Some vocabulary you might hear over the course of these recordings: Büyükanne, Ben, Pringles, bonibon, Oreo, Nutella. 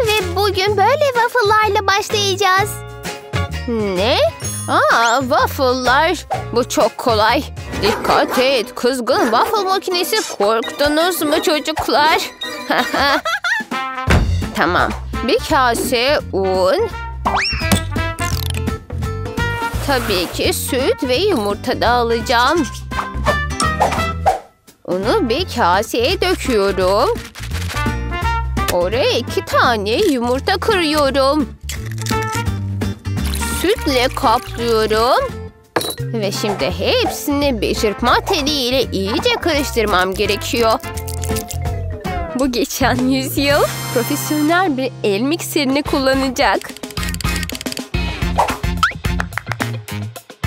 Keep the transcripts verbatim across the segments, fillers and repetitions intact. Ve bugün böyle waffle'larla başlayacağız. Ne? Aa, waffle'lar. Bu çok kolay. Dikkat et, kızgın waffle makinesi. Korktunuz mu çocuklar? Tamam. Bir kase un. Tabii ki süt ve yumurta da alacağım. Unu bir kaseye döküyorum. Oraya iki tane yumurta kırıyorum. Sütle kaplıyorum. Ve şimdi hepsini bir çırpma teliyle iyice karıştırmam gerekiyor. Bu geçen yüzyıl profesyonel bir el mikserini kullanacak.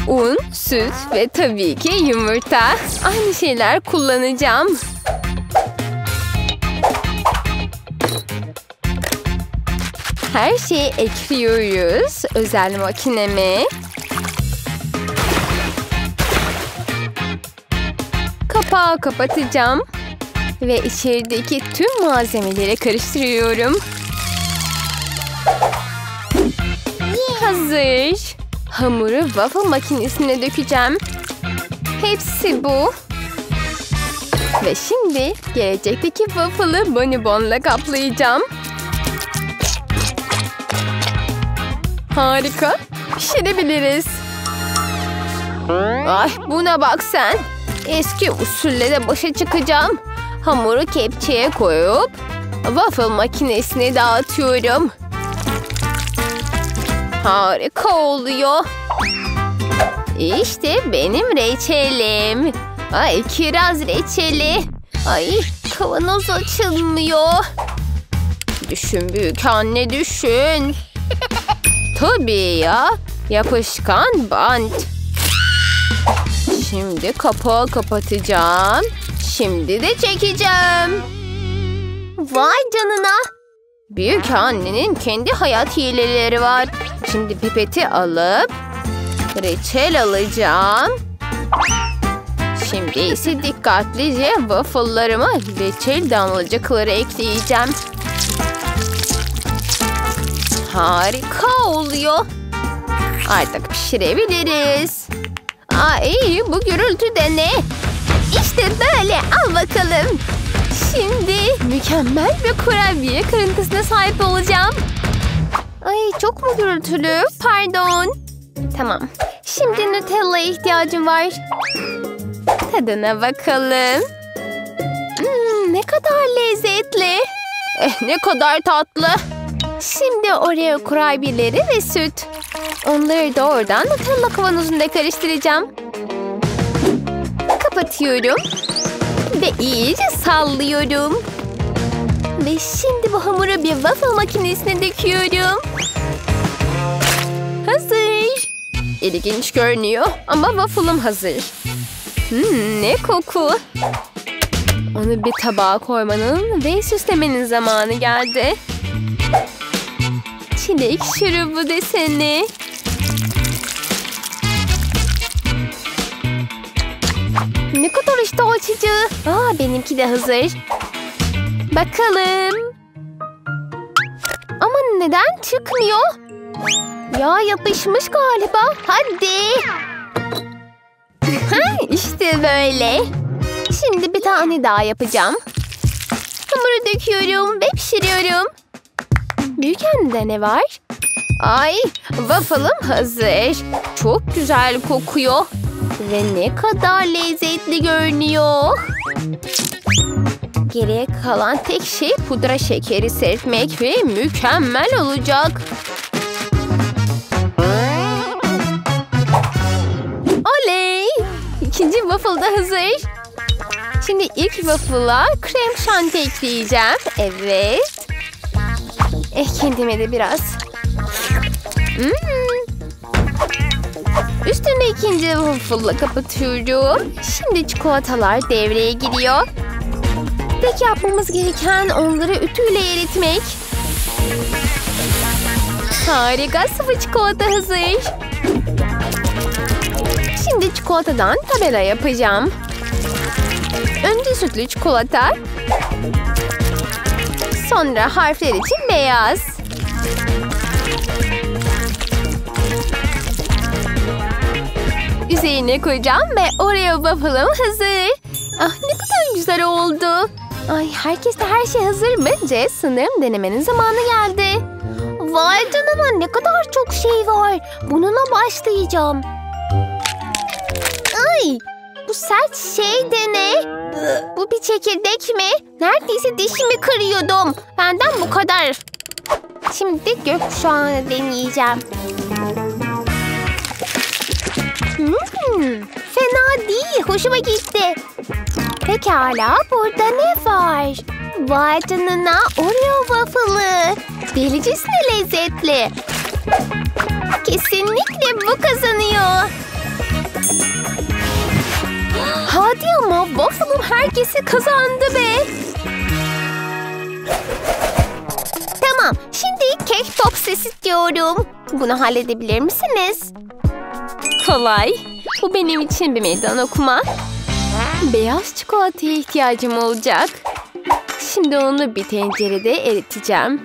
Un, süt ve tabii ki yumurta. Aynı şeyler kullanacağım. Her şeyi ekliyoruz özel makineme. Kapağı kapatacağım. Ve içerideki tüm malzemeleri karıştırıyorum. Hazır. Hamuru waffle makinesine dökeceğim. Hepsi bu. Ve şimdi gelecekteki waffle'ı bonibonla kaplayacağım. Harika. Pişirebiliriz. Ay buna bak sen. Eski usulle de başa çıkacağım. Hamuru kepçeye koyup waffle makinesine dağıtıyorum. Harika oluyor. İşte benim reçelim. Ay kiraz reçeli. Ay kavanoz açılmıyor. Düşün büyükanne düşün. Tabii ya. Yapışkan bant. Şimdi kapağı kapatacağım. Şimdi de çekeceğim. Vay canına. Büyükannenin kendi hayat hileleri var. Şimdi pipeti alıp reçel alacağım. Şimdi ise dikkatlice waffle'larıma reçel damlacıkları ekleyeceğim. Harika oluyor. Artık pişirebiliriz. Aa iyi, bu gürültü de ne? İşte böyle, al bakalım. Şimdi mükemmel bir kurabiye kırıntısına sahip olacağım. Ay çok mu gürültülü? Pardon. Tamam. Şimdi Nutella'ya ihtiyacım var. Tadına bakalım. Hmm, ne kadar lezzetli. Eh, ne kadar tatlı. Şimdi oraya kurabiyeleri ve süt. Onları doğrudan Nutella kavanozunda karıştıracağım. Kapatıyorum. Ve iyice sallıyorum. Ve şimdi bu hamuru bir waffle makinesine döküyorum. Hazır. İlginç görünüyor ama waffle'ım hazır. Hmm, ne koku. Onu bir tabağa koymanın ve süslemenin zamanı geldi. Çilek şurubu desene. Ne kadar iştah açıcı. Aa, benimki de hazır. Bakalım. Ama neden çıkmıyor? Ya yapışmış galiba. Hadi. İşte böyle. Şimdi bir tane daha yapacağım. Hamuru döküyorum ve pişiriyorum. Büyükanne'de ne var? Ay, waffle'ım hazır. Çok güzel kokuyor. Ve ne kadar lezzetli görünüyor. Geriye kalan tek şey pudra şekeri serpmek ve mükemmel olacak. Oley! İkinci waffle da hazır. Şimdi ilk waffle'a krem şanti ekleyeceğim. Evet. Eh kendime de biraz. Hmm. Üstüne ikinci waffle'la kapatıyorum. Şimdi çikolatalar devreye giriyor. Tek yapmamız gereken onları ütüyle eritmek. Harika, sıvı çikolata hazır. Şimdi çikolatadan tabela yapacağım. Önce sütlü çikolata. Sonra harfler için beyaz. Üzerine koyacağım ve Oreo waffle'ım hazır. Ah, ne kadar güzel oldu. Ay, herkeste her şey hazır mı? Jess, sanırım denemenin zamanı geldi. Vay canına, ne kadar çok şey var. Bununla başlayacağım. Ay, bu sert şey de ne? Bu bir çekirdek mi? Neredeyse dişimi kırıyordum. Benden bu kadar. Şimdi gökkuşağını deneyeceğim. Hmm, fena değil. Hoşuma gitti. Pekala, burada ne var? Vay canına, Oreo waffle'ı. Delicesine lezzetli. Kesinlikle bu kazanıyor. Hadi ama, waffle'ım herkesi kazandı be. Tamam, şimdi kek topsisi istiyorum. Bunu halledebilir misiniz? Kolay. Bu benim için bir meydan okuma. Beyaz çikolataya ihtiyacım olacak. Şimdi onu bir tencerede eriteceğim.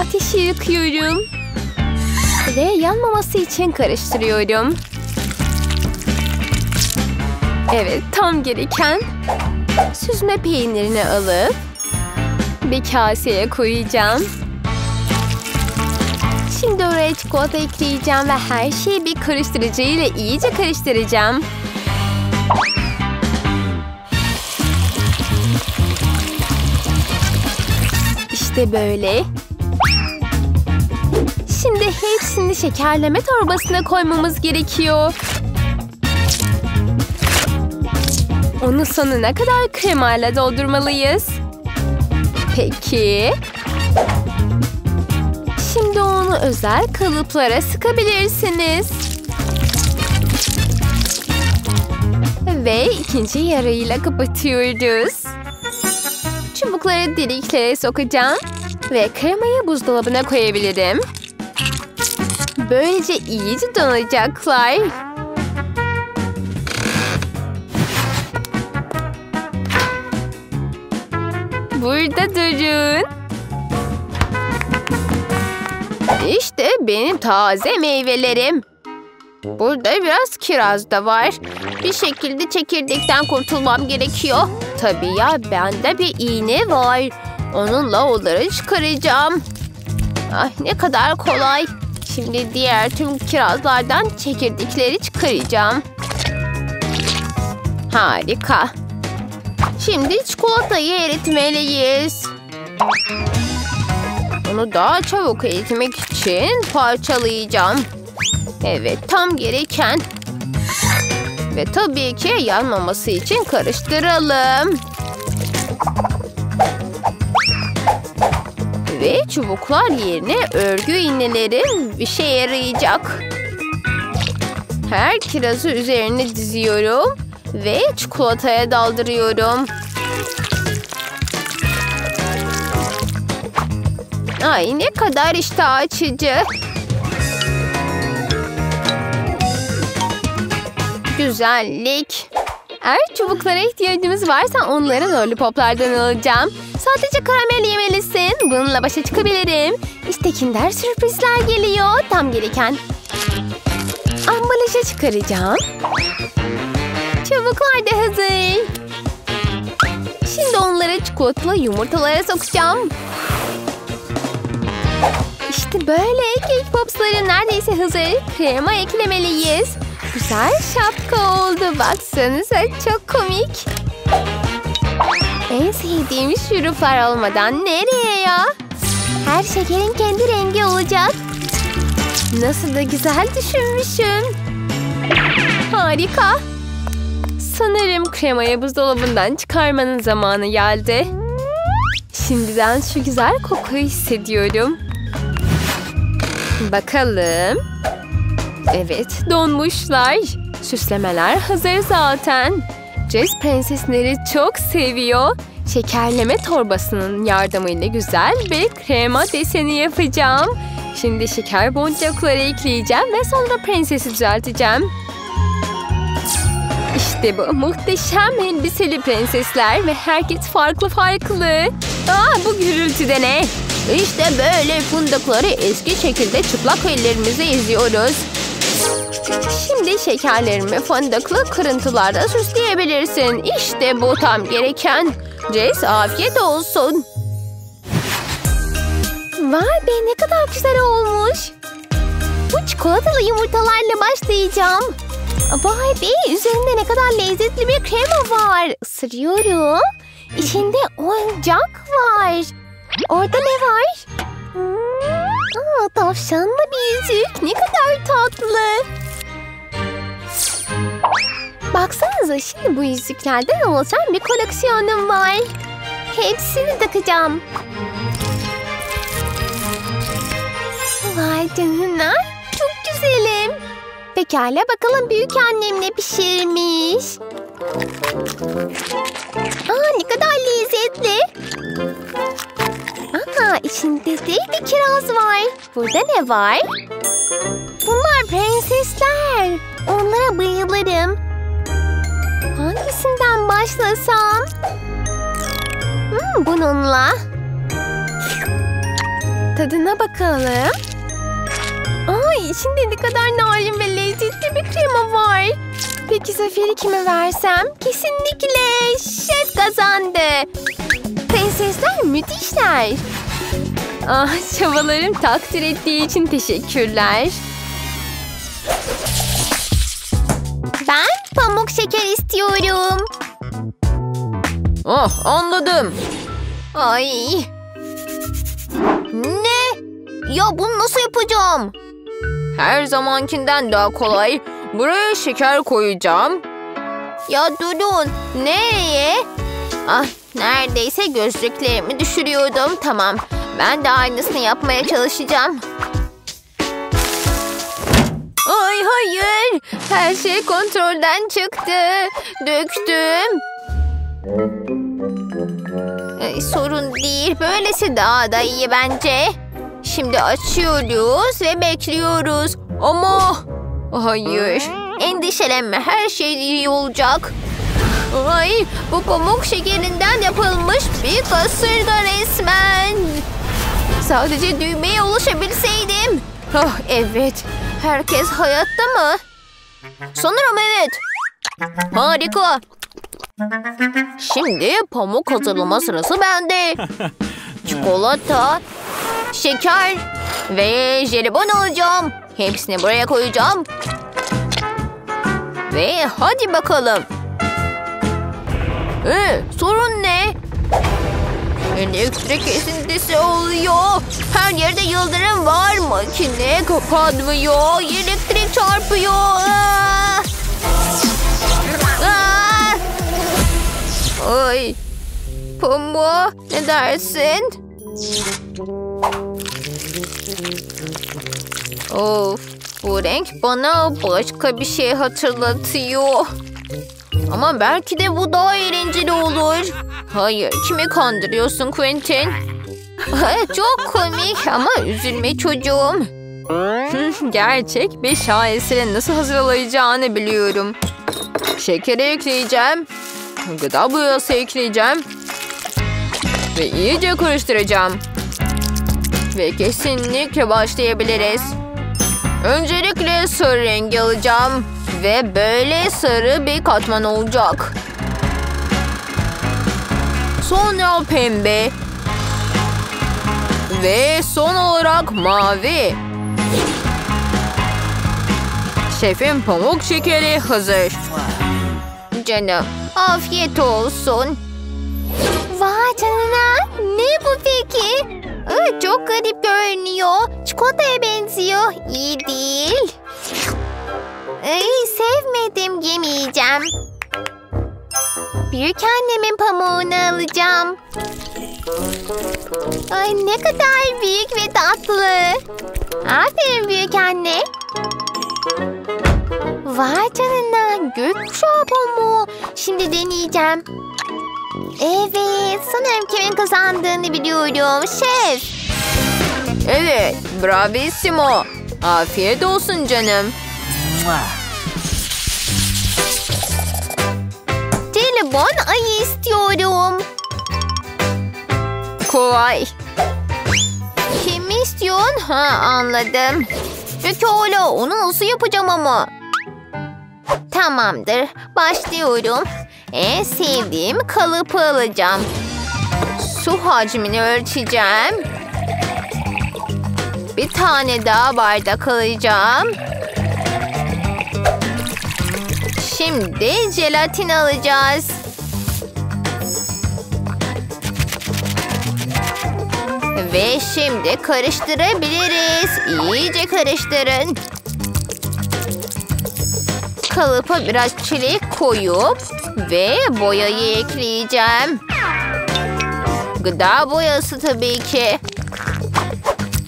Ateşi yakıyorum. Ve yanmaması için karıştırıyorum. Evet, tam gereken. Süzme peynirini alıp bir kaseye koyacağım. Şimdi oraya çikolata ekleyeceğim ve her şeyi bir karıştırıcı ile iyice karıştıracağım. İşte böyle. Şimdi hepsini şekerleme torbasına koymamız gerekiyor. Onu sonuna kadar kremayla doldurmalıyız. Peki. Şimdi onu özel kalıplara sıkabilirsiniz. Ve ikinci yarıyla kapatıyoruz. Çubukları deliklere sokacağım. Ve kremayı buzdolabına koyabilirim. Böylece iyice donacaklar. Burada durun. İşte benim taze meyvelerim. Burada biraz kiraz da var. Bir şekilde çekirdekten kurtulmam gerekiyor. Tabii ya, bende bir iğne var. Onunla onları çıkaracağım. Ay, ne kadar kolay. Şimdi diğer tüm kirazlardan çekirdekleri çıkaracağım. Harika. Şimdi çikolatayı eritmeliyiz. Onu daha çabuk eritmek için parçalayacağım. Evet, tam gereken. Ve tabii ki yanmaması için karıştıralım. Ve çubuklar yerine örgü iğnelerim bir şeye yarayacak. Her kirazı üzerine diziyorum. Ve çikolataya daldırıyorum. Ay, ne kadar iştah açıcı. Güzellik. Eğer çubuklara ihtiyacımız varsa onları lollipoplardan alacağım. Sadece karamel yemelisin. Bununla başa çıkabilirim. İşte Kinder sürprizler geliyor. Tam gereken. Ambalaja çıkaracağım. Çubuklar da hazır. Şimdi onları çikolatalı yumurtalara sokacağım. İşte böyle. Cake popsları neredeyse hazır. Krema eklemeliyiz. Güzel şapka oldu. Baksanıza, çok komik. En sevdiğim şuruplar olmadan nereye ya? Her şekerin kendi rengi olacak. Nasıl da güzel düşünmüşüm. Harika. Sanırım kremayı buzdolabından çıkarmanın zamanı geldi. Şimdiden şu güzel kokuyu hissediyorum. Bakalım. Evet, donmuşlar. Süslemeler hazır zaten. Jess prensesleri çok seviyor. Şekerleme torbasının yardımıyla güzel bir krema deseni yapacağım. Şimdi şeker boncukları ekleyeceğim ve sonra prensesi düzelteceğim. İşte bu muhteşem elbiseli prensesler ve herkes farklı farklı. Aa, bu gürültüde ne? İşte böyle fındıkları eski şekilde çıplak ellerimizi eziyoruz. Şimdi şekerlerimi fındıklı kırıntılarda süsleyebilirsin. İşte bu tam gereken. Jess, afiyet olsun. Vay be, ne kadar güzel olmuş. Bu çikolatalı yumurtalarla başlayacağım. Vay be, üzerinde ne kadar lezzetli bir krema var. Isırıyorum. İçinde oyuncak var. Orada ne var? Aa, tavşanlı bir yüzük. Ne kadar tatlı. Baksanıza, şimdi bu yüzüklerden oluşan bir koleksiyonum var. Hepsini takacağım. Vay canına, çok güzelim. Pekala bakalım büyükannem ne pişirmiş. Aa, ne kadar lezzetli. Aha, içinde değil de kiraz var. Burada ne var? Bunlar prensesler. Onlara bayılırım. Hangisinden başlasam? Hmm, bununla. Tadına bakalım. Aa, içinde ne kadar narin ve lezzetli bir krema var. Peki zaferi kime versem? Kesinlikle şef kazandı. Prensesler müthişler. Ah, çabalarım takdir ettiği için teşekkürler. Ben pamuk şeker istiyorum. Oh, anladım. Ay. Ne? Ya bunu nasıl yapacağım? Her zamankinden daha kolay. Buraya şeker koyacağım. Ya durun. Nereye? Ah, neredeyse gözlüklerimi düşürüyordum. Tamam. Ben de aynısını yapmaya çalışacağım. Ay hayır. Her şey kontrolden çıktı. Döktüm. Ay, sorun değil. Böylesi daha da iyi bence. Şimdi açıyoruz ve bekliyoruz. Ama hayır. Endişelenme. Her şey iyi olacak. Ay, bu pamuk şekerinden yapılmış bir kasırga resmen. Sadece düğmeye ulaşabilseydim. Oh, evet. Herkes hayatta mı? Sanırım evet. Harika. Şimdi pamuk hazırlama sırası bende. Çikolata, şeker ve jelibon alacağım. Hepsini buraya koyacağım. Ve hadi bakalım. Ee, sorun ne? Elektrik kesintisi oluyor. Her yerde yıldırım var. Makine kapanmıyor. Elektrik çarpıyor. Aa! Aa! Ay. Pamuk, ne dersin? Of, bu renk bana başka bir şey hatırlatıyor. Ama belki de bu daha eğlenceli olur. Hayır, kimi kandırıyorsun Quentin? Çok komik ama üzülme çocuğum. Gerçek bir şaheserin nasıl hazırlayacağını biliyorum. Şekeri ekleyeceğim. Gıda boyası ekleyeceğim. Ve iyice karıştıracağım. Ve kesinlikle başlayabiliriz. Öncelikle sarı rengi alacağım. Ve böyle sarı bir katman olacak. Sonra pembe. Ve son olarak mavi. Şefim pamuk şekeri hazır. Canım, afiyet olsun. Vay canına, ne bu peki? Iı, çok garip görünüyor. Çikolataya benziyor. İyi değil. Ay, sevmedim, yemeyeceğim. Büyükannemin pamuğunu alacağım. Ay, ne kadar büyük ve tatlı. Aferin büyükanne. Vay canına, gökkuşağı pamuğu. Şimdi deneyeceğim. Evet, sanırım kimin kazandığını biliyorum. Şef. Evet, bravissimo. Afiyet olsun canım. kurban ayı istiyorum. Kolay. Kimi istiyorsun? Ha, anladım. Pekala, onu nasıl yapacağım ama? Tamamdır, başlıyorum. En sevdiğim kalıbı alacağım. Su hacmini ölçeceğim. Bir tane daha bardak alacağım. Şimdi jelatin alacağız. Ve şimdi karıştırabiliriz. İyice karıştırın. Kalıpa biraz çilek koyup ve boyayı ekleyeceğim. Gıda boyası tabii ki.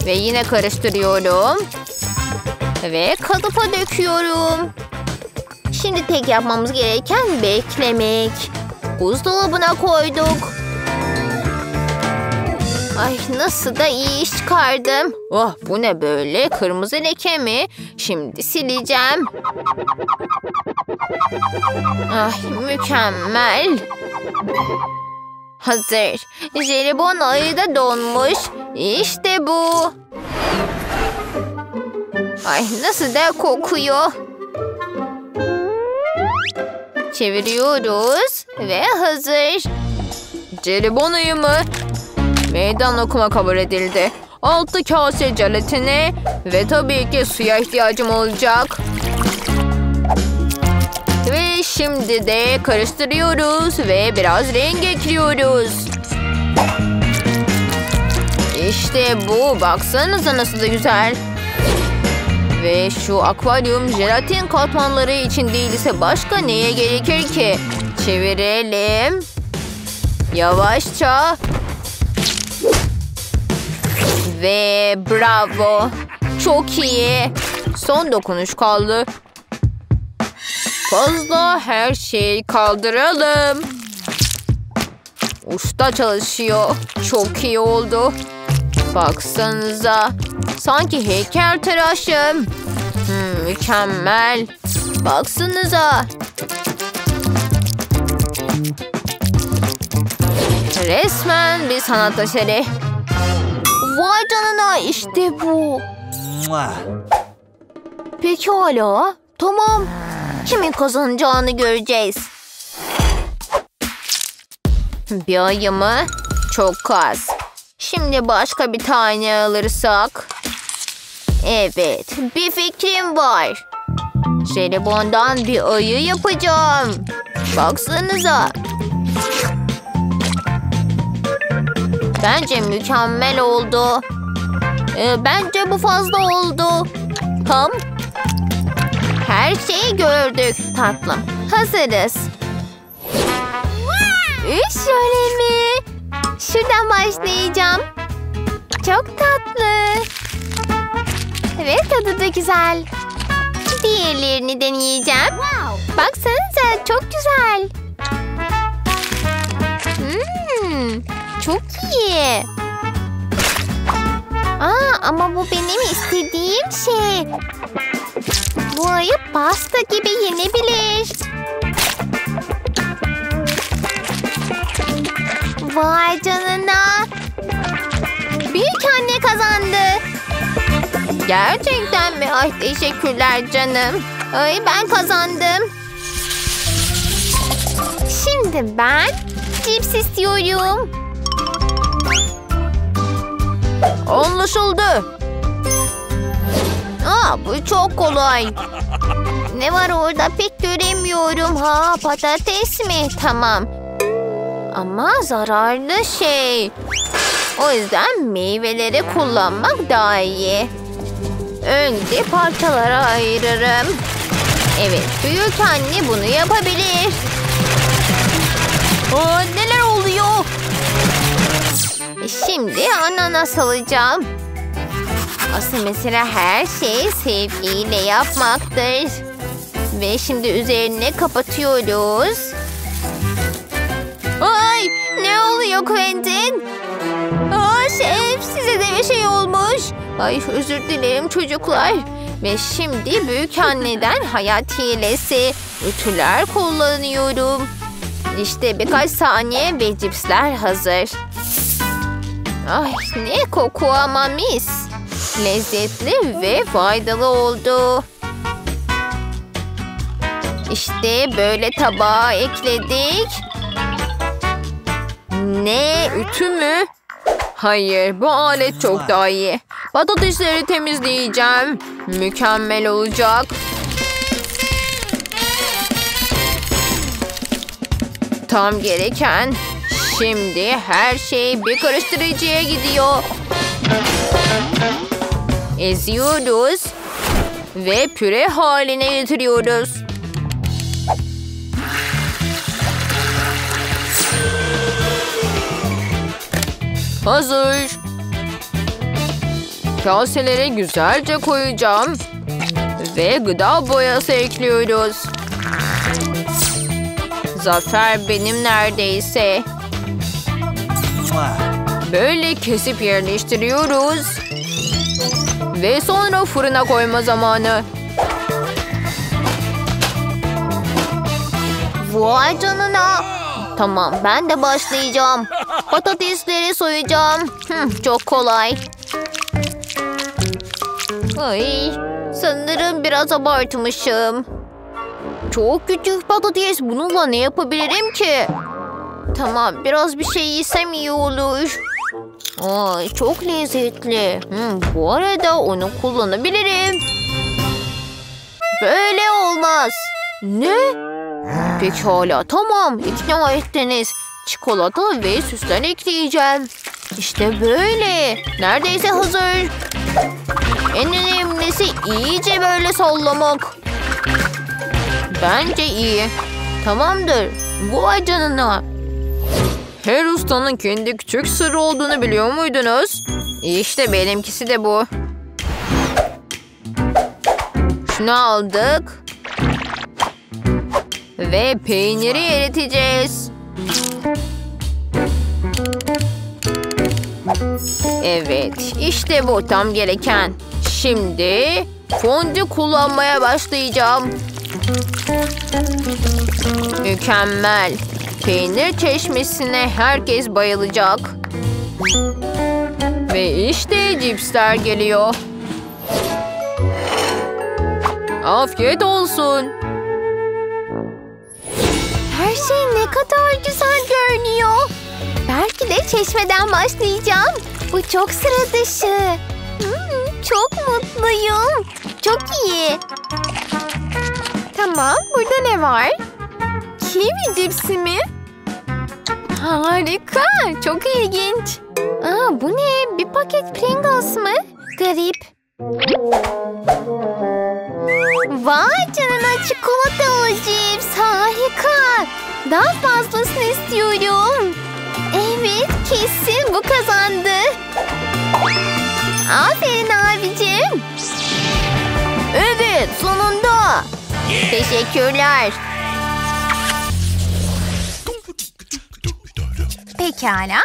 Ve yine karıştırıyorum. Ve kalıpa döküyorum. Şimdi tek yapmamız gereken beklemek. Buzdolabına koyduk. Ay, nasıl da iyi iş çıkardım. Oh, bu ne böyle? Kırmızı leke mi? Şimdi sileceğim. Ay, mükemmel. Hazır. Jelibon ayı da donmuş. İşte bu. Ay, nasıl da kokuyor. Çeviriyoruz ve hazır. Jelibon ayı mı? Meydan okuma kabul edildi. Altı kase jelatini ve tabii ki suya ihtiyacım olacak. Ve şimdi de karıştırıyoruz ve biraz renk ekliyoruz. İşte bu. Baksanıza nasıl da güzel. Ve şu akvaryum jelatin katmanları için değilse başka neye gerekir ki? Çevirelim. Yavaşça. Ve bravo. Çok iyi. Son dokunuş kaldı. Fazla her şeyi kaldıralım. Usta çalışıyor. Çok iyi oldu. Baksanıza. Sanki heykeltıraşım. Hmm, mükemmel. Baksanıza. Resmen bir sanat eseri. Vay canına, işte bu. Pekala. Tamam. Kimin kazanacağını göreceğiz. Bir ayı mı? Çok az. Şimdi başka bir tane alırsak. Evet. Bir fikrim var. Jelibondan bir ayı yapacağım. Baksanıza. Bence mükemmel oldu. Ee, bence bu fazla oldu. Tam. Her şeyi gördük tatlım. Hazırız. Üç şöyle mi? Şuradan başlayacağım. Çok tatlı. Ve tadı da güzel. Diğerlerini deneyeceğim. Baksanıza, çok güzel. Hmm. Çok iyi. Aa, ama bu benim istediğim şey. Bu ayı pasta gibi yenebilir. Vay canına. Büyükanne kazandı. Gerçekten mi? Ay, teşekkürler canım. Ay, ben kazandım. Şimdi ben cips istiyorum. Anlaşıldı. Aa, bu çok kolay. Ne var orada pek göremiyorum. Ha, patates mi? Tamam. Ama zararlı şey. O yüzden meyveleri kullanmak daha iyi. Önce parçalara ayırırım. Evet, büyükanne bunu yapabilir. Aa, neler oluyor? Şimdi ananas alacağım. Asıl mesela her şeyi sevgiyle yapmaktır. Ve şimdi üzerine kapatıyoruz. Ay, ne oluyor Quentin? Aa, şef, size de bir şey olmuş. Ay, özür dilerim çocuklar. Ve şimdi büyükanneden hayat hilesi. Ütüler kullanıyorum. İşte birkaç saniye ve cipsler hazır. Ay ne koku ama mis. Lezzetli ve faydalı oldu. İşte böyle tabağa ekledik. Ne, ütü mü? Hayır, bu alet çok daha iyi. Patatesleri temizleyeceğim. Mükemmel olacak. Tam gereken. Şimdi her şey bir karıştırıcıya gidiyor. Eziyoruz. Ve püre haline getiriyoruz. Hazır. Kaselere güzelce koyacağım. Ve gıda boyası ekliyoruz. Zafer benim neredeyse. Böyle kesip yerleştiriyoruz. Ve sonra fırına koyma zamanı. Vay canına. Tamam, ben de başlayacağım. Patatesleri soyacağım. Hı, çok kolay. Ay, sanırım biraz abartmışım. Çok küçük patates. Bununla ne yapabilirim ki? Tamam, biraz bir şey yesem iyi olur. Ay, çok lezzetli. Hı, bu arada onu kullanabilirim. Böyle olmaz. Ne? Pekala, tamam, ikna ettiniz. Çikolata ve süsler ekleyeceğim. İşte böyle. Neredeyse hazır. En önemlisi iyice böyle sallamak. Bence iyi. Tamamdır. Vay canına. Her ustanın kendi küçük sırrı olduğunu biliyor muydunuz? İşte benimkisi de bu. Şunu aldık. Ve peyniri eriteceğiz. Evet, işte bu tam gereken. Şimdi fondü kullanmaya başlayacağım. Mükemmel. Peynir çeşmesine herkes bayılacak. Ve işte cipsler geliyor. Afiyet olsun. Her şey ne kadar güzel görünüyor. Belki de çeşmeden başlayacağım. Bu çok sıra dışı. Hmm, çok mutluyum. Çok iyi. Tamam, burada ne var? Kiwi cipsi mi? Harika, çok ilginç. Aa, bu ne? Bir paket Pringles mı? Garip. Vay canına, çikolatalı cips. Harika. Daha fazlasını istiyorum. Evet, kesin bu kazandı. Aferin abicim. Evet, sonunda. Teşekkürler. Pekala.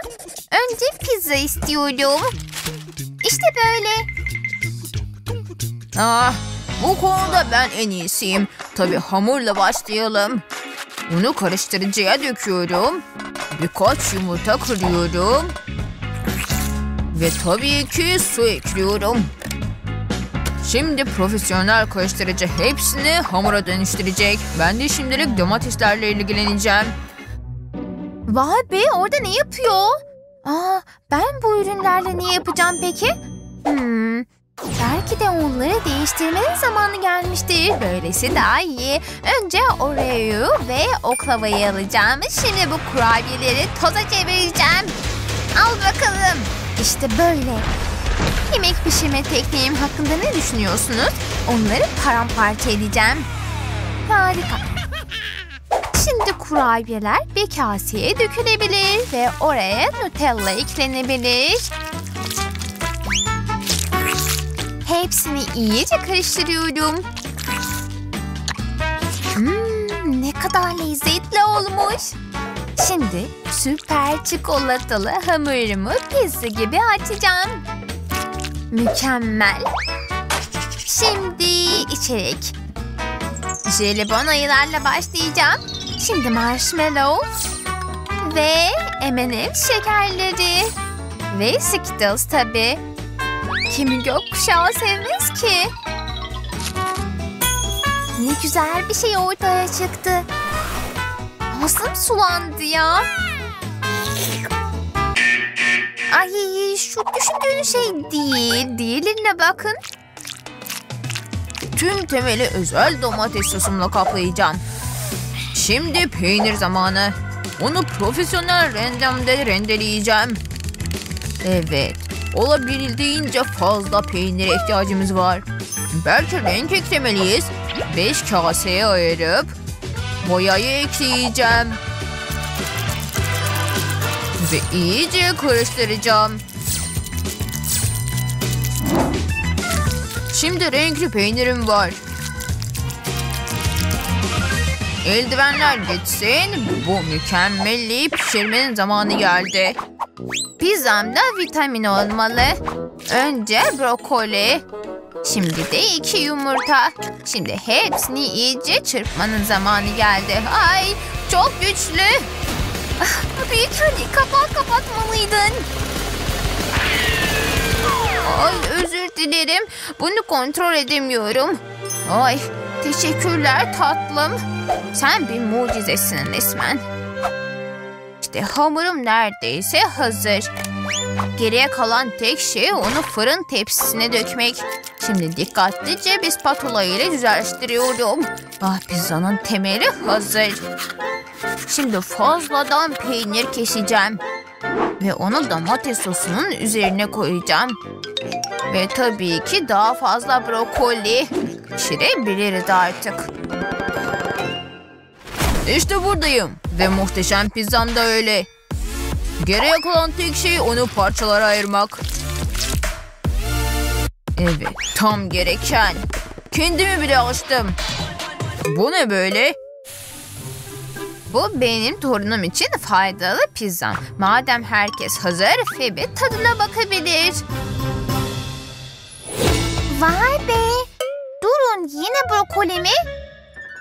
Önce pizza istiyorum. İşte böyle. Ah, bu konuda ben en iyisiyim. Tabii hamurla başlayalım. Bunu karıştırıcıya döküyorum. Birkaç yumurta kırıyorum. Ve tabii ki su ekliyorum. Şimdi profesyonel karıştırıcı hepsini hamura dönüştürecek. Ben de şimdilik domateslerle ilgileneceğim. Vay be, orada ne yapıyor? Aa, ben bu ürünlerle ne yapacağım peki? Hmm... Belki de onları değiştirmenin zamanı gelmiştir. Böylesi daha iyi. Önce Oreo'yu ve oklavayı alacağım. Şimdi bu kurabiyeleri toza çevireceğim. Al bakalım. İşte böyle. Yemek pişirme tekniğim hakkında ne düşünüyorsunuz? Onları paramparça edeceğim. Harika. Şimdi kurabiyeler bir kaseye dökülebilir ve oraya Nutella eklenebilir. Hepsini iyice karıştırıyorum. Hmm, ne kadar lezzetli olmuş. Şimdi süper çikolatalı hamurumu pizza gibi açacağım. Mükemmel. Şimdi içecek. Jelibon ayılarla başlayacağım. Şimdi marshmallow ve em end şekerleri ve Skittles tabii. Kim gökkuşağı sevmez ki? Ne güzel bir şey ortaya çıktı. Ağzım sulandı ya. Ay, şu düşündüğün şey değil. Diğerlerine bakın. Tüm temeli özel domates sosumla kaplayacağım. Şimdi peynir zamanı. Onu profesyonel rendemde rendeleyeceğim. Evet. Olabildiğince fazla peynire ihtiyacımız var. Belki renk eklemeliyiz. Beş kaseye ayırıp boyayı ekleyeceğim. Ve iyice karıştıracağım. Şimdi renkli peynirim var. Eldivenler gitsin. Bu mükemmelliği pişirmenin zamanı geldi. Pizzamda vitamin olmalı. Önce brokoli. Şimdi de iki yumurta. Şimdi hepsini iyice çırpmanın zamanı geldi. Ay, çok güçlü. Büyükanne, kapat kapatmalıydın. Ay, özür dilerim. Bunu kontrol edemiyorum. Ay, teşekkürler tatlım. Sen bir mucizesin resmen. İşte hamurum neredeyse hazır. Geriye kalan tek şey onu fırın tepsisine dökmek. Şimdi dikkatlice bir spatula ile düzleştiriyorum. Ah, pizzanın temeli hazır. Şimdi fazladan peynir keseceğim. Ve onu domates sosunun üzerine koyacağım. Ve tabii ki daha fazla brokoli. Pişirebiliriz artık. İşte buradayım. Ve muhteşem pizzam da öyle. Geriye kalan tek şey onu parçalara ayırmak. Evet, tam gereken. Kendimi bile açtım. Bu ne böyle? Bu benim torunum için faydalı pizzam. Madem herkes hazır, Phoebe tadına bakabilir. Vay be! Durun, yine brokoli mi?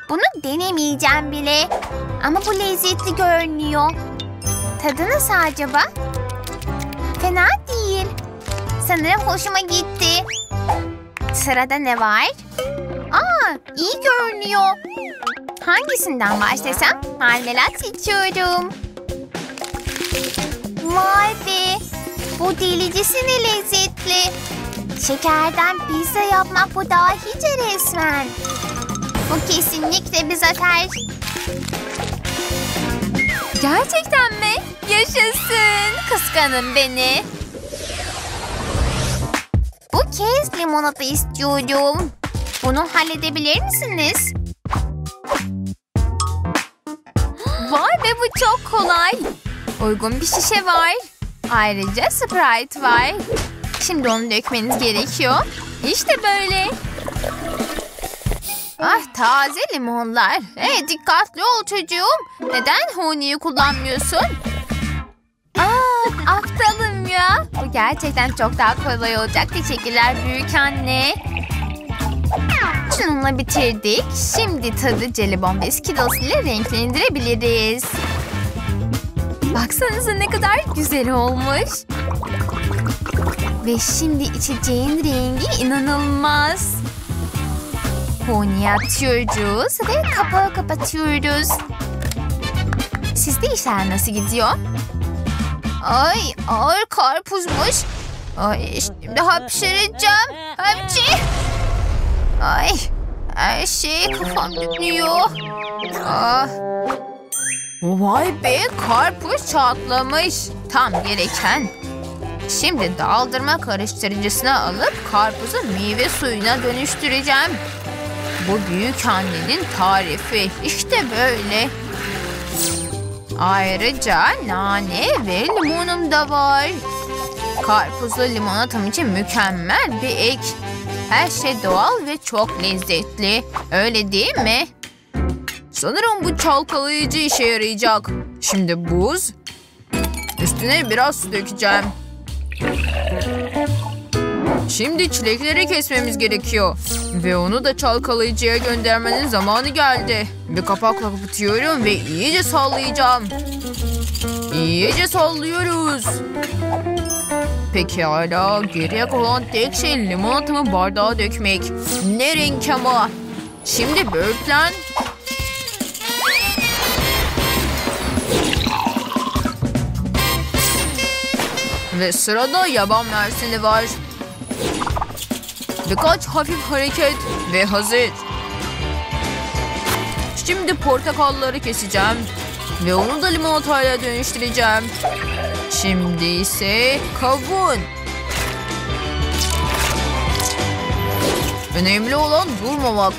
Bunu denemeyeceğim bile. Ama bu lezzetli görünüyor. Tadı nasıl acaba? Fena değil. Sanırım hoşuma gitti. Sırada ne var? Aa, iyi görünüyor. Hangisinden başlasam? Marmelat seçiyorum. Vay be! Bu delicesine lezzetli. Şekerden pizza yapmak bu daha hiç resmen. Bu kesinlikle bir zafer. Gerçekten mi? Yaşasın! Kıskanın beni. Bu kez limonata istiyorum. Bunu halledebilir misiniz? Vay be, bu çok kolay. Uygun bir şişe var. Ayrıca Sprite var. Şimdi onu dökmeniz gerekiyor. İşte böyle. Ah, taze limonlar. Hey, dikkatli ol çocuğum. Neden huniyi kullanmıyorsun? Aa, aptalım ya. Bu gerçekten çok daha kolay olacak. Teşekkürler büyükanne. Şununla bitirdik. Şimdi tadı jelibon ve Skittles ile renklendirebiliriz. Baksanıza ne kadar güzel olmuş. Ve şimdi içeceğin rengi inanılmaz. Huniyi atıyoruz ve kapağı kapatıyoruz. Sizde işler nasıl gidiyor? Ay, ağır karpuzmuş. Ay, şimdi hapşıracağım. Hapşi. Ay, her şey kafam dönüyor. Ah. Vay be, karpuz çatlamış. Tam gereken. Şimdi daldırma karıştırıcısına alıp karpuzu meyve suyuna dönüştüreceğim. Bu büyük annenin tarifi. İşte böyle. Ayrıca nane ve limonum da var. Karpuzlu limonatam için mükemmel bir ek. Her şey doğal ve çok lezzetli. Öyle değil mi? Sanırım bu çalkalayıcı işe yarayacak. Şimdi buz. Üstüne biraz su dökeceğim. Şimdi çilekleri kesmemiz gerekiyor. Ve onu da çalkalayıcıya göndermenin zamanı geldi. Ve kapakla kapatıyorum ve iyice sallayacağım. İyice sallıyoruz. Pekala, geriye kalan tek şey limonatamı bardağa dökmek. Ne renk ama. Şimdi böğürtlen. Ve sırada yaban mersini var. Birkaç hafif hareket ve hazır. Şimdi portakalları keseceğim. Ve onu da limonatayla dönüştüreceğim. Şimdi ise kavun. Önemli olan durmamak.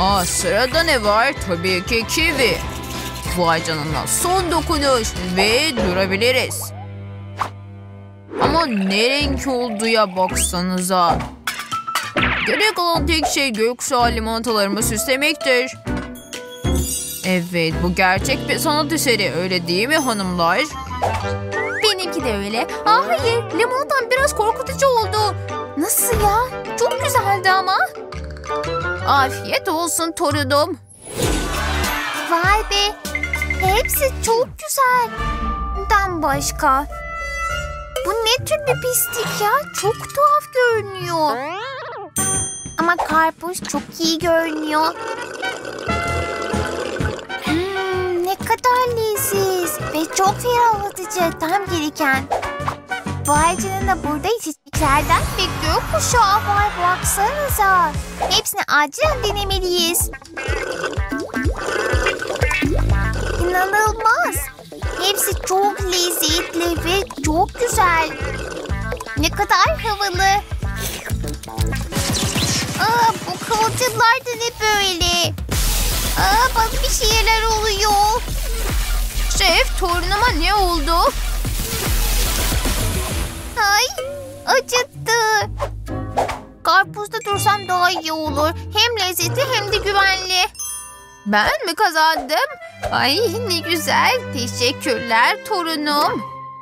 Aa, sırada ne var? Tabii ki kivi. Vay canına, son dokunuş ve durabiliriz. Ama ne renk olduğuya baksanıza. Gerek olan tek şey gökkuşağı limonatalarımı süslemektir. Evet, bu gerçek bir sanat eseri, öyle değil mi hanımlar? Benimki de öyle. Aa, hayır, limonatam biraz korkutucu oldu. Nasıl ya? Çok güzeldi ama. Afiyet olsun torunum. Vay be, hepsi çok güzel. Dan başka. Bu ne tür bir pislik ya? Çok tuhaf görünüyor. Ama karpuz çok iyi görünüyor. Hmm, ne kadar lezzetli ve çok ferahlatıcı, tam gereken. Vay canına, burada içeceklerden ve gökkuşağı var, baksanıza. Hepsini acilen denemeliyiz. İnanılmaz. Hepsi çok lezzetli ve çok güzel. Ne kadar havalı. Aa, bu kıvılcımlar da ne böyle? Aa, bak bir şeyler oluyor. Şef, torunuma ne oldu? Ay, acıttı. Karpuzda dursam daha iyi olur. Hem lezzetli hem de güvenli. Ben mi kazandım? Ay, ne güzel. Teşekkürler torunum.